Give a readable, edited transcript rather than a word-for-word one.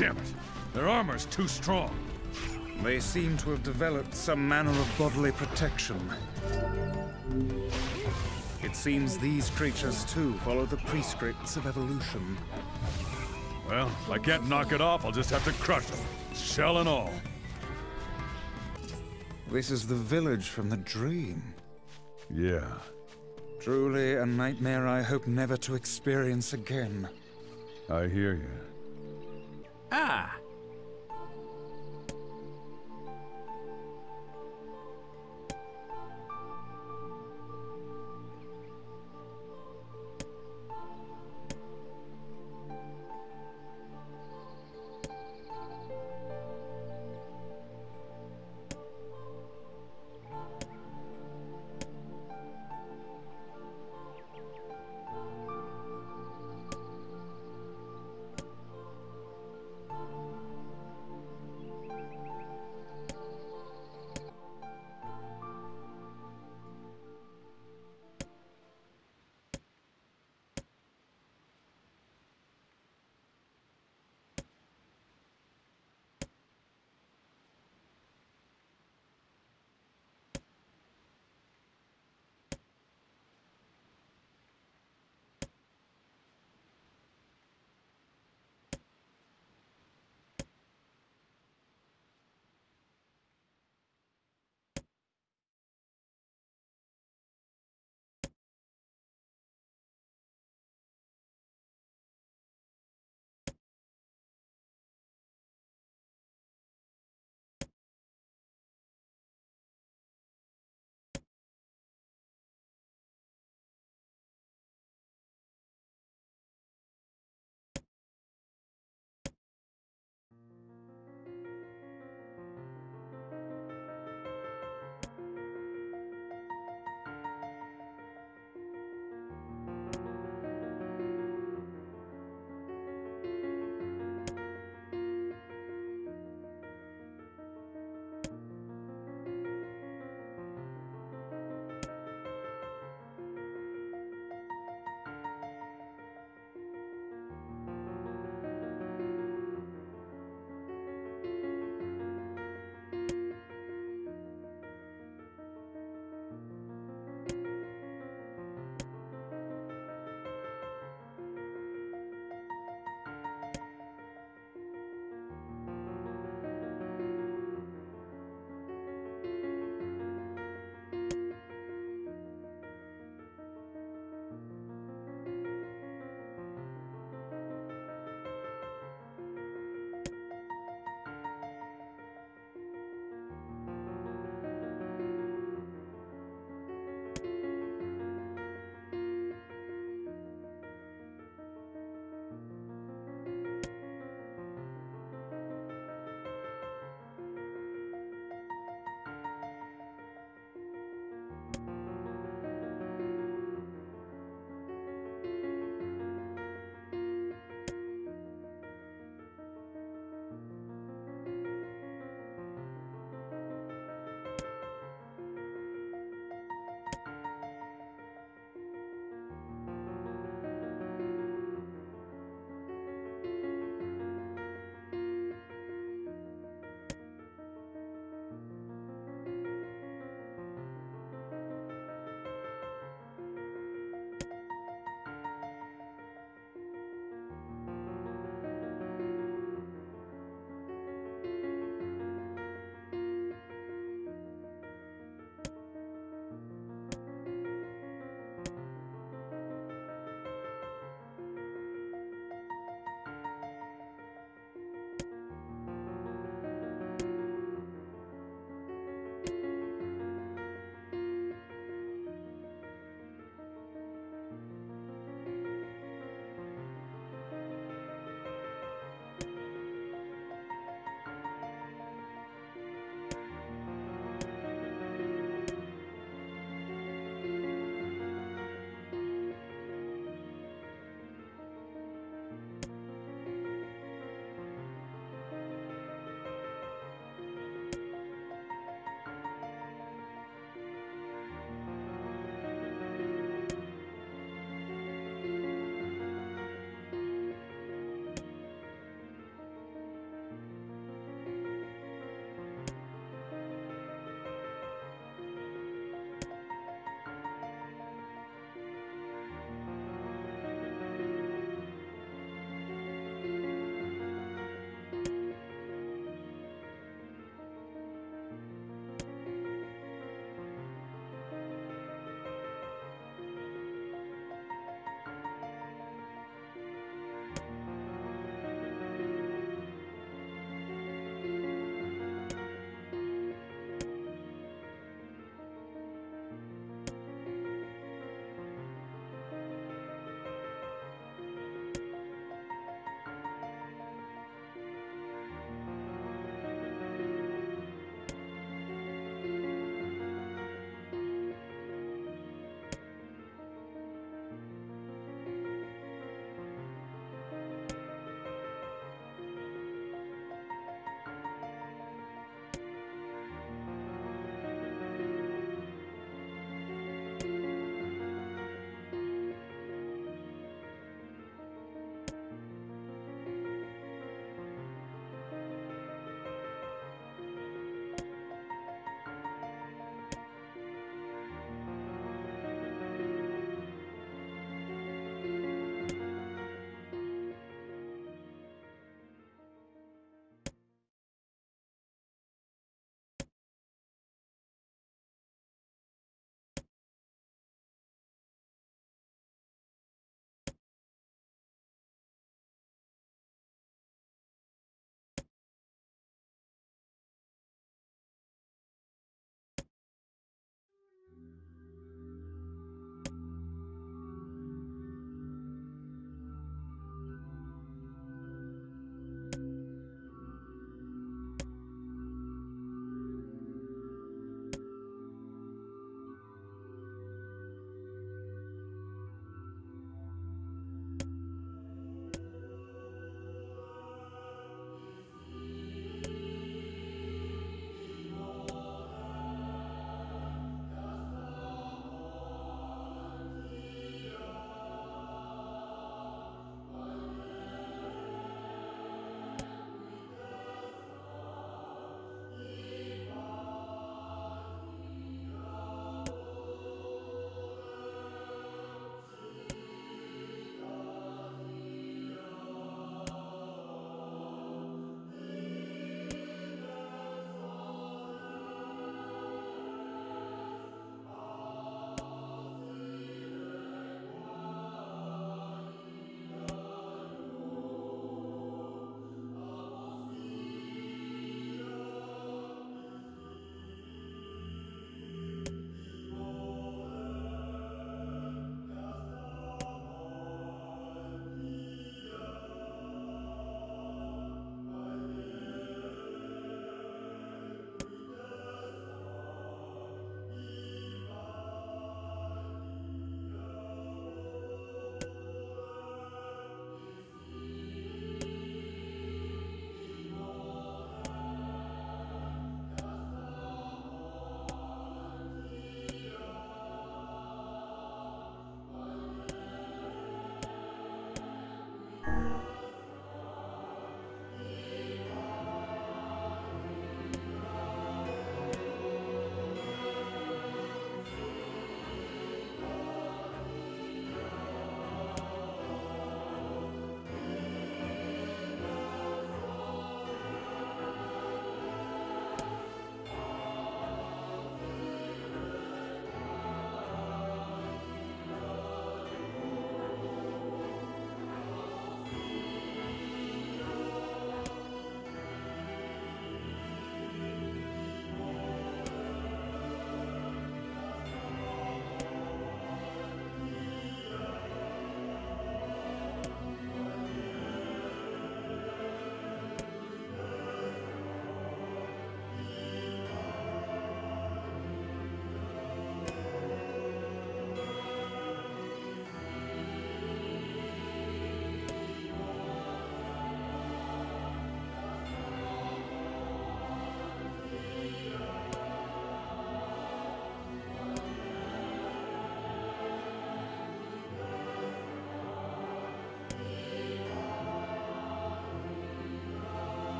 Damn it! Their armor's too strong. They seem to have developed some manner of bodily protection. It seems these creatures, too, follow the prescripts of evolution. Well, if I can't knock it off, I'll just have to crush them, shell and all. This is the village from the dream. Yeah. Truly a nightmare I hope never to experience again. I hear you. Ah!